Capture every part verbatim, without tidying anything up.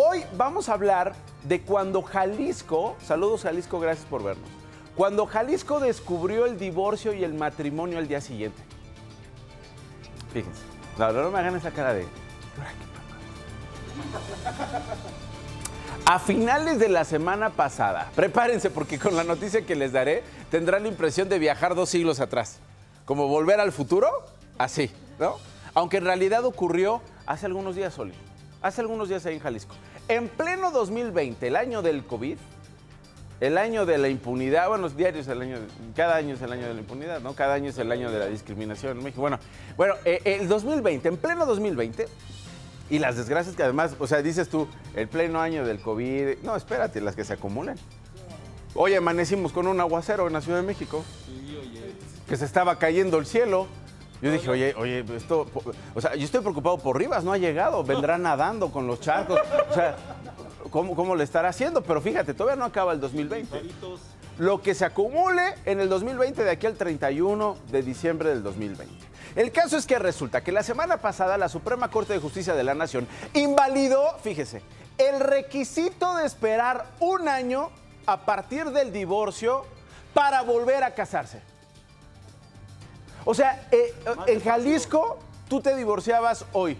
Hoy vamos a hablar de cuando Jalisco, saludos Jalisco, gracias por vernos, cuando Jalisco descubrió el divorcio y el matrimonio al día siguiente. Fíjense, no, no me hagan esa cara de... A finales de la semana pasada, prepárense porque con la noticia que les daré tendrán la impresión de viajar dos siglos atrás, como volver al futuro, así, ¿no? Aunque en realidad ocurrió hace algunos días, Oli, hace algunos días ahí en Jalisco. En pleno dos mil veinte, el año del COVID, el año de la impunidad, bueno, diarios el año, cada año es el año de la impunidad, ¿no? Cada año es el año de la discriminación en México. Bueno, bueno, eh, el dos mil veinte, en pleno dos mil veinte... Y las desgracias que además, o sea, dices tú, el pleno año del COVID... No, espérate, las que se acumulan. Hoy amanecimos con un aguacero en la Ciudad de México. Sí, oye. Que se estaba cayendo el cielo. Yo dije, oye, oye, esto... O sea, yo estoy preocupado por Rivas, no ha llegado. Vendrá nadando con los charcos. O sea, ¿cómo, cómo le estará haciendo? Pero fíjate, todavía no acaba el dos mil veinte. Lo que se acumule en el dos mil veinte de aquí al treinta y uno de diciembre del dos mil veinte. El caso es que resulta que la semana pasada la Suprema Corte de Justicia de la Nación invalidó, fíjese, el requisito de esperar un año a partir del divorcio para volver a casarse. O sea, eh, en Jalisco tú te divorciabas hoy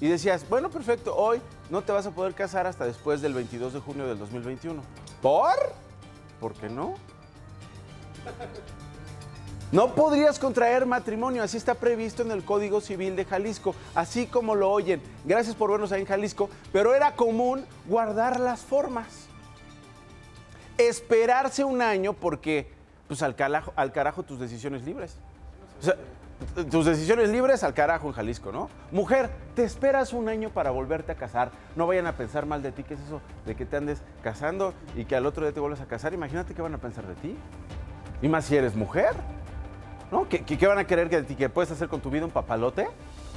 y decías, bueno, perfecto, hoy no te vas a poder casar hasta después del veintidós de junio del dos mil veintiuno. ¿Por? ¿Por qué no? No podrías contraer matrimonio, así está previsto en el Código Civil de Jalisco, así como lo oyen. Gracias por vernos ahí en Jalisco, pero era común guardar las formas. Esperarse un año porque, pues al carajo, al carajo tus decisiones libres. O sea, tus decisiones libres al carajo en Jalisco, ¿no? Mujer, te esperas un año para volverte a casar. No vayan a pensar mal de ti, ¿qué es eso? De que te andes casando y que al otro día te vuelvas a casar. Imagínate qué van a pensar de ti. Y más si eres mujer. ¿No? ¿Qué, qué, ¿Qué van a querer que, que puedes hacer con tu vida un papalote?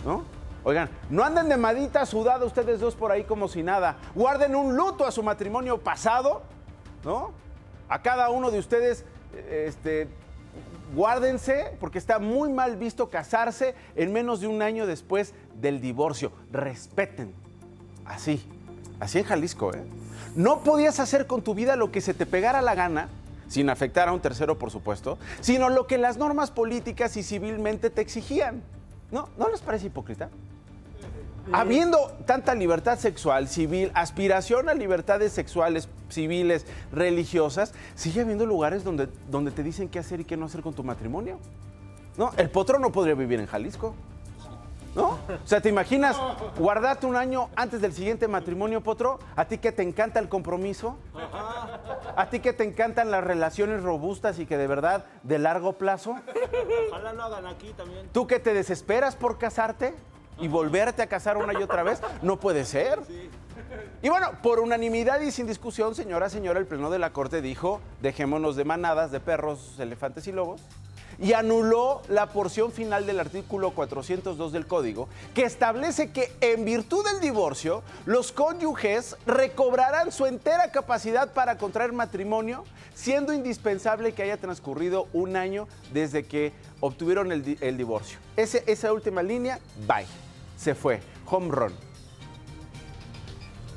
¿No? Oigan, no anden de madita sudada ustedes dos por ahí como si nada. Guarden un luto a su matrimonio pasado, ¿no? A cada uno de ustedes, este, guárdense, porque está muy mal visto casarse en menos de un año después del divorcio. Respeten. Así, así en Jalisco, ¿eh? No podías hacer con tu vida lo que se te pegara la gana, sin afectar a un tercero, por supuesto, sino lo que las normas políticas y civilmente te exigían. ¿No, ¿No les parece hipócrita? Sí. Habiendo tanta libertad sexual, civil, aspiración a libertades sexuales, civiles, religiosas, sigue habiendo lugares donde, donde te dicen qué hacer y qué no hacer con tu matrimonio. ¿No? El potro no podría vivir en Jalisco. ¿No? O sea, ¿te imaginas guardarte un año antes del siguiente matrimonio, potro? ¿A ti que te encanta el compromiso? ¿A ti que te encantan las relaciones robustas y que de verdad de largo plazo? Ojalá lo hagan aquí también. ¿Tú que te desesperas por casarte y volverte a casar una y otra vez? No puede ser. Sí. Y bueno, por unanimidad y sin discusión, señora, señora, el Pleno de la Corte dijo, dejémonos de manadas, de perros, elefantes y lobos. Y anuló la porción final del artículo cuatrocientos dos del Código, que establece que en virtud del divorcio, los cónyuges recobrarán su entera capacidad para contraer matrimonio, siendo indispensable que haya transcurrido un año desde que obtuvieron el, el divorcio. Ese, esa última línea, bye, se fue, home run.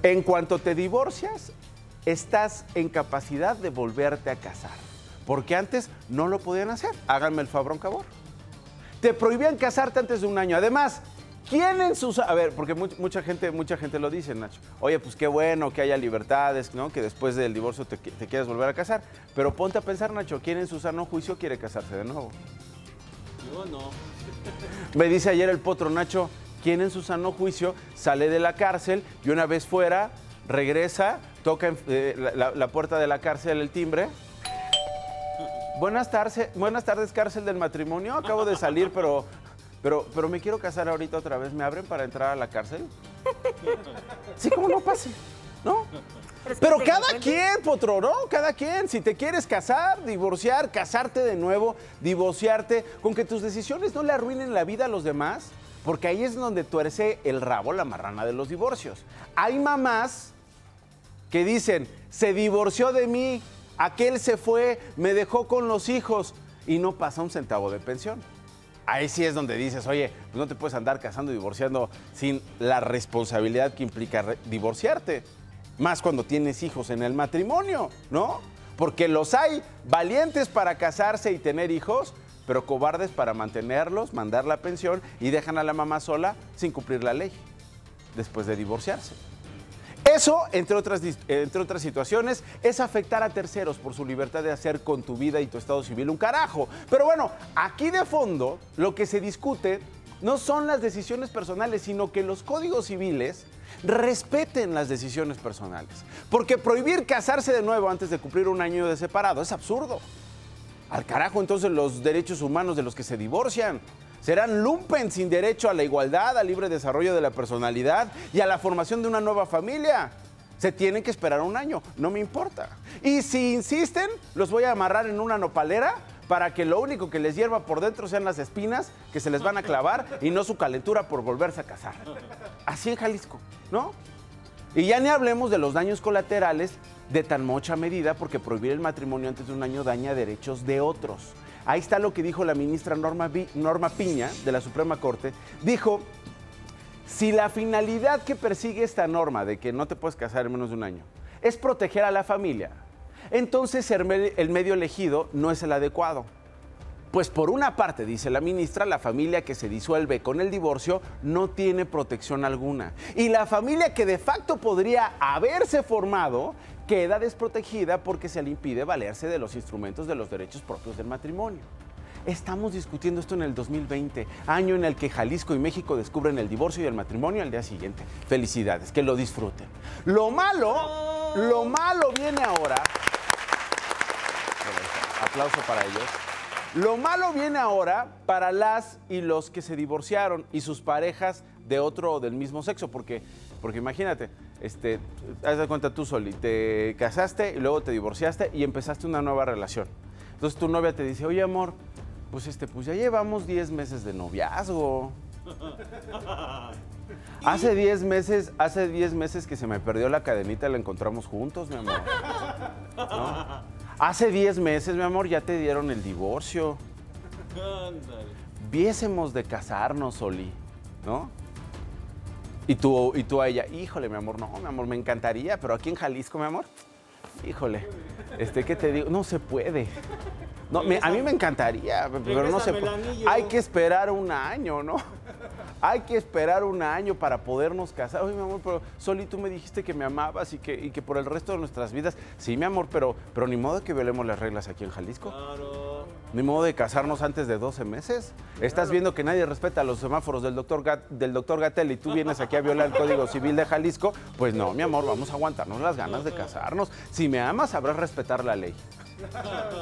En cuanto te divorcias, estás en capacidad de volverte a casar. Porque antes no lo podían hacer. Háganme el fabrón cabor. Te prohibían casarte antes de un año. Además, ¿quién en sus... A ver, porque much, mucha gente mucha gente lo dice, Nacho. Oye, pues qué bueno que haya libertades, ¿no? Que después del divorcio te, te quieras volver a casar. Pero ponte a pensar, Nacho, ¿quién en su sano juicio quiere casarse de nuevo? Yo no. Me dice ayer el potro, Nacho, ¿quién en su sano juicio sale de la cárcel y una vez fuera regresa, toca eh, la, la, la puerta de la cárcel, el timbre? Buenas tardes, buenas tardes, cárcel del matrimonio. Acabo de salir, pero, pero, pero me quiero casar ahorita otra vez. ¿Me abren para entrar a la cárcel? Sí, como no pase, ¿no? Pero, pero cada quien, potro, ¿no? Cada quien. Si te quieres casar, divorciar, casarte de nuevo, divorciarte, con que tus decisiones no le arruinen la vida a los demás, porque ahí es donde tuerce el rabo la marrana de los divorcios. Hay mamás que dicen, se divorció de mí, aquel se fue, me dejó con los hijos y no pasa un centavo de pensión. ahí sí es donde dices, oye, pues no te puedes andar casando y divorciando sin la responsabilidad que implica divorciarte. Más cuando tienes hijos en el matrimonio, ¿no? Porque los hay valientes para casarse y tener hijos, pero cobardes para mantenerlos, mandar la pensión y dejan a la mamá sola sin cumplir la ley después de divorciarse. Eso, entre otras, entre otras situaciones, es afectar a terceros por su libertad de hacer con tu vida y tu estado civil un carajo. Pero bueno, aquí de fondo lo que se discute no son las decisiones personales, sino que los códigos civiles respeten las decisiones personales. Porque prohibir casarse de nuevo antes de cumplir un año de separado es absurdo. Al carajo entonces los derechos humanos de los que se divorcian. Serán lumpen sin derecho a la igualdad, al libre desarrollo de la personalidad y a la formación de una nueva familia. Se tienen que esperar un año, no me importa. Y si insisten, los voy a amarrar en una nopalera para que lo único que les hierva por dentro sean las espinas que se les van a clavar y no su calentura por volverse a casar. Así en Jalisco, ¿no? Y ya ni hablemos de los daños colaterales de tan mucha medida, porque prohibir el matrimonio antes de un año daña derechos de otros. Ahí está lo que dijo la ministra Norma, Norma Piña, de la Suprema Corte. Dijo, si la finalidad que persigue esta norma de que no te puedes casar en menos de un año es proteger a la familia, entonces el medio elegido no es el adecuado. Pues por una parte, dice la ministra, la familia que se disuelve con el divorcio no tiene protección alguna. Y la familia que de facto podría haberse formado queda desprotegida porque se le impide valerse de los instrumentos de los derechos propios del matrimonio. Estamos discutiendo esto en el dos mil veinte, año en el que Jalisco y México descubren el divorcio y el matrimonio al día siguiente. Felicidades, que lo disfruten. Lo malo, lo malo viene ahora. Aplauso para ellos. Lo malo viene ahora para las y los que se divorciaron y sus parejas de otro o del mismo sexo, porque, porque imagínate, este, haz de cuenta tú, Soli, te casaste y luego te divorciaste y empezaste una nueva relación. Entonces tu novia te dice, oye, amor, pues, este, pues ya llevamos diez meses de noviazgo. Hace diez meses, hace diez meses que se me perdió la cadenita y la encontramos juntos, mi amor. ¿No? Hace diez meses, mi amor, ya te dieron el divorcio. Ándale. Viésemos de casarnos, Soli, ¿no? Y tú, y tú a ella, híjole, mi amor, no, mi amor, me encantaría, pero aquí en Jalisco, mi amor, híjole, este, ¿qué te digo? No se puede. No, me, a mí me encantaría, pero no se puede. Hay que esperar un año, ¿no? Hay que esperar un año para podernos casar. Oye, mi amor, pero Soli, tú me dijiste que me amabas y que, y que por el resto de nuestras vidas. Sí, mi amor, pero, pero ni modo que violemos las reglas aquí en Jalisco. Claro. Ni modo de casarnos antes de doce meses. Claro. Estás viendo que nadie respeta los semáforos del doctor Gat, del doctor Gatell y tú vienes aquí a violar el Código Civil de Jalisco. Pues no, mi amor, vamos a aguantarnos las ganas de casarnos. Si me amas, sabrás respetar la ley.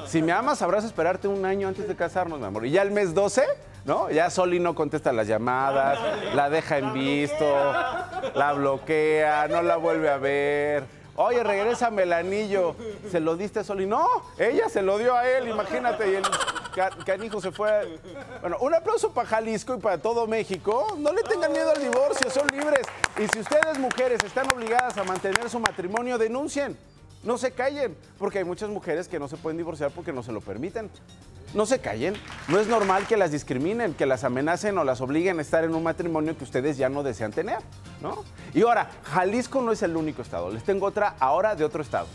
Si me amas, sabrás esperarte un año antes de casarnos, mi amor. Y ya el mes doce, ¿no? Ya Soli no contesta las llamadas, la deja en visto, la bloquea, no la vuelve a ver. Oye, regrésame el anillo. ¿Se lo diste a Soli? No, ella se lo dio a él, imagínate. Y el canijo se fue. A... Bueno, un aplauso para Jalisco y para todo México. No le tengan miedo al divorcio, son libres. Y si ustedes, mujeres, están obligadas a mantener su matrimonio, denuncien. No se callen, porque hay muchas mujeres que no se pueden divorciar porque no se lo permiten. No se callen. No es normal que las discriminen, que las amenacen o las obliguen a estar en un matrimonio que ustedes ya no desean tener, ¿no? Y ahora, Jalisco no es el único estado. Les tengo otra ahora de otro estado.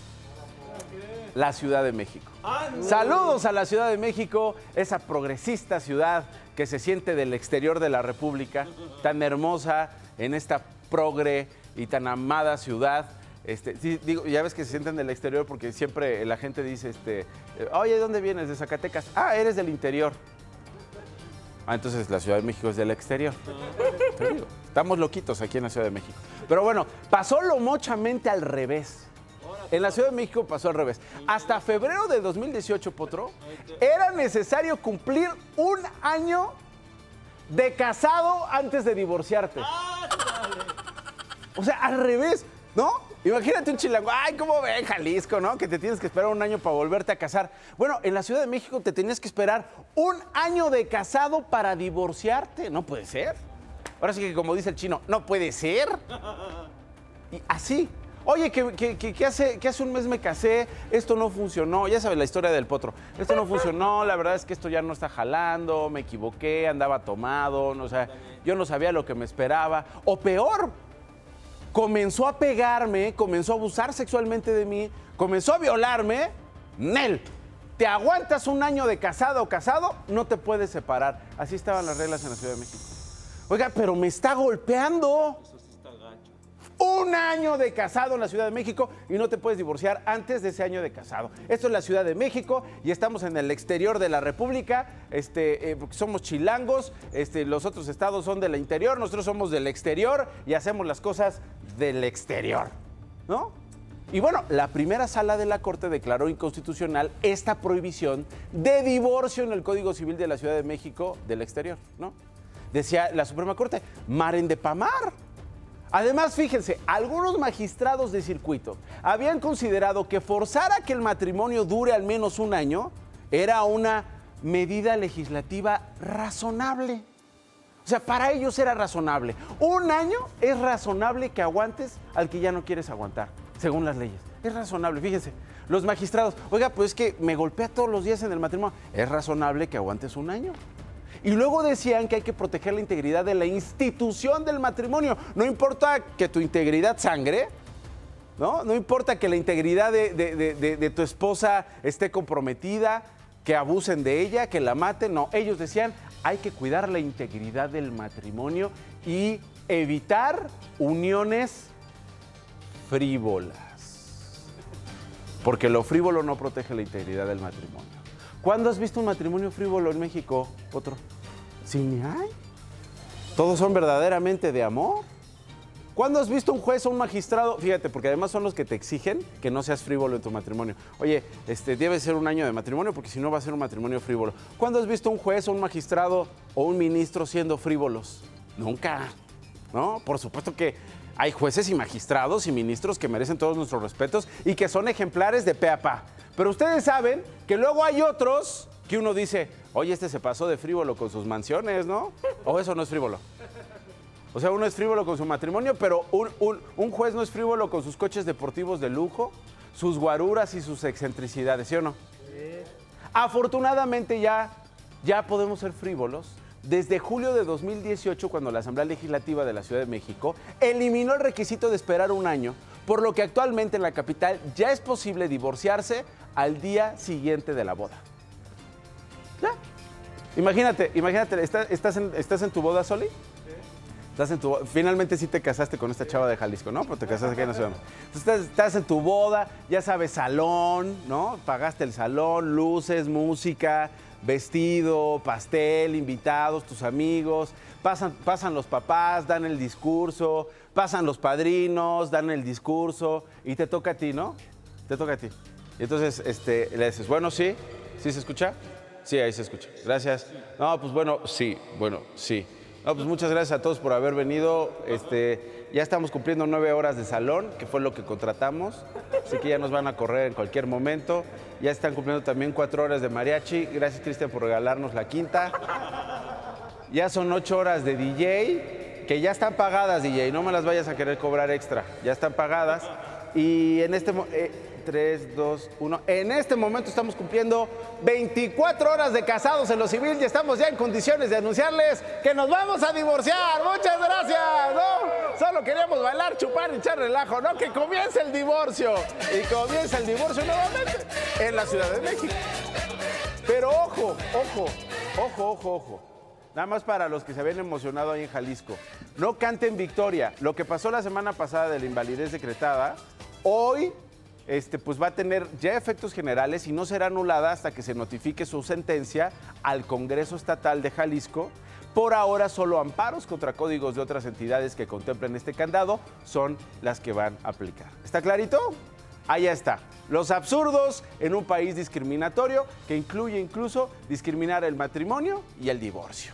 La Ciudad de México. Ah, no. Saludos a la Ciudad de México, esa progresista ciudad que se siente del exterior de la República, tan hermosa en esta progre y tan amada ciudad. Este, sí, digo, ya ves que se sienten del exterior porque siempre la gente dice, este, oye, ¿de dónde vienes? De Zacatecas. Ah, eres del interior. Ah, entonces la Ciudad de México es del exterior. Te digo, estamos loquitos aquí en la Ciudad de México. Pero bueno, pasó lo mochamente al revés. En la Ciudad de México pasó al revés. Hasta febrero de dos mil dieciocho, Potro, era necesario cumplir un año de casado antes de divorciarte. O sea, al revés, ¿no? Imagínate un chilango, ay, ¿cómo ven Jalisco, no? Que te tienes que esperar un año para volverte a casar. Bueno, en la Ciudad de México te tenías que esperar un año de casado para divorciarte. No puede ser. Ahora sí que, como dice el chino, no puede ser. Y así. Oye, que, que, que, que, hace, que hace un mes me casé, esto no funcionó, ya sabes la historia del potro, esto no funcionó, la verdad es que esto ya no está jalando, me equivoqué, andaba tomado, no, o sea, yo no sabía lo que me esperaba, o peor, comenzó a pegarme, comenzó a abusar sexualmente de mí, comenzó a violarme, ¡nel! Te aguantas un año de casado o casado, no te puedes separar. Así estaban las reglas en la Ciudad de México. Oiga, pero me está golpeando. Eso sí está gacho. Un año de casado en la Ciudad de México y no te puedes divorciar antes de ese año de casado. Esto es la Ciudad de México y estamos en el exterior de la República, este, eh, porque somos chilangos, este, los otros estados son del interior, nosotros somos del exterior y hacemos las cosas del exterior, ¿no? Y bueno, la primera sala de la Corte declaró inconstitucional esta prohibición de divorcio en el Código Civil de la Ciudad de México del exterior, ¿no? Decía la Suprema Corte, maren de pamar. Además, fíjense, algunos magistrados de circuito habían considerado que forzar a que el matrimonio dure al menos un año era una medida legislativa razonable. O sea, para ellos era razonable. Un año es razonable que aguantes al que ya no quieres aguantar. Según las leyes. Es razonable, fíjense. Los magistrados, oiga, pues es que me golpea todos los días en el matrimonio. Es razonable que aguantes un año. Y luego decían que hay que proteger la integridad de la institución del matrimonio. No importa que tu integridad sangre, ¿no? No importa que la integridad de, de, de, de, de tu esposa esté comprometida, que abusen de ella, que la maten. No, ellos decían, hay que cuidar la integridad del matrimonio y evitar uniones frívolas, porque lo frívolo no protege la integridad del matrimonio. ¿Cuándo has visto un matrimonio frívolo en México? Otro. Sí, ni hay. Todos son verdaderamente de amor. ¿Cuándo has visto un juez o un magistrado? Fíjate, porque además son los que te exigen que no seas frívolo en tu matrimonio. Oye, este debe ser un año de matrimonio porque si no va a ser un matrimonio frívolo. ¿Cuándo has visto un juez o un magistrado o un ministro siendo frívolos? Nunca, ¿no? Por supuesto que hay jueces y magistrados y ministros que merecen todos nuestros respetos y que son ejemplares de pe a pa. Pero ustedes saben que luego hay otros que uno dice, oye, este se pasó de frívolo con sus mansiones, ¿no? O eso no es frívolo. O sea, uno es frívolo con su matrimonio, pero un, un, un juez no es frívolo con sus coches deportivos de lujo, sus guaruras y sus excentricidades, ¿sí o no? Sí. Afortunadamente ya, ya podemos ser frívolos. Desde julio de dos mil dieciocho, cuando la Asamblea Legislativa de la Ciudad de México eliminó el requisito de esperar un año, por lo que actualmente en la capital ya es posible divorciarse al día siguiente de la boda. ¿Ya? Imagínate, imagínate, está, estás, en, ¿estás en tu boda, Soli? Estás en tu, finalmente sí te casaste con esta chava de Jalisco, ¿no? Pero te casaste aquí en la ciudad. Entonces estás, estás en tu boda, ya sabes, salón, ¿no? Pagaste el salón, luces, música, vestido, pastel, invitados, tus amigos, pasan, pasan los papás, dan el discurso, pasan los padrinos, dan el discurso y te toca a ti, ¿no? Te toca a ti. Y entonces este, le dices, bueno, sí, ¿sí se escucha? Sí, ahí se escucha, gracias. No, pues bueno, sí, bueno, sí. No, pues muchas gracias a todos por haber venido. Este, ya estamos cumpliendo nueve horas de salón, que fue lo que contratamos. Así que ya nos van a correr en cualquier momento. Ya están cumpliendo también cuatro horas de mariachi. Gracias, Cristian, por regalarnos la quinta. Ya son ocho horas de D J, que ya están pagadas, D J. No me las vayas a querer cobrar extra. Ya están pagadas. Y en este momento... Eh, tres, dos, uno. En este momento estamos cumpliendo veinticuatro horas de casados en lo civil y estamos ya en condiciones de anunciarles que nos vamos a divorciar. Muchas gracias, ¿no? Solo queríamos bailar, chupar y echar relajo, ¿no? Que comience el divorcio. Y comienza el divorcio nuevamente en la Ciudad de México. Pero ojo, ojo, ojo, ojo, ojo. Nada más para los que se habían emocionado ahí en Jalisco. No canten victoria. Lo que pasó la semana pasada de la invalidez decretada, hoy... Este, pues va a tener ya efectos generales y no será anulada hasta que se notifique su sentencia al Congreso Estatal de Jalisco. Por ahora solo amparos contra códigos de otras entidades que contemplen este candado son las que van a aplicar. ¿Está clarito? Allá está. Los absurdos en un país discriminatorio que incluye incluso discriminar el matrimonio y el divorcio.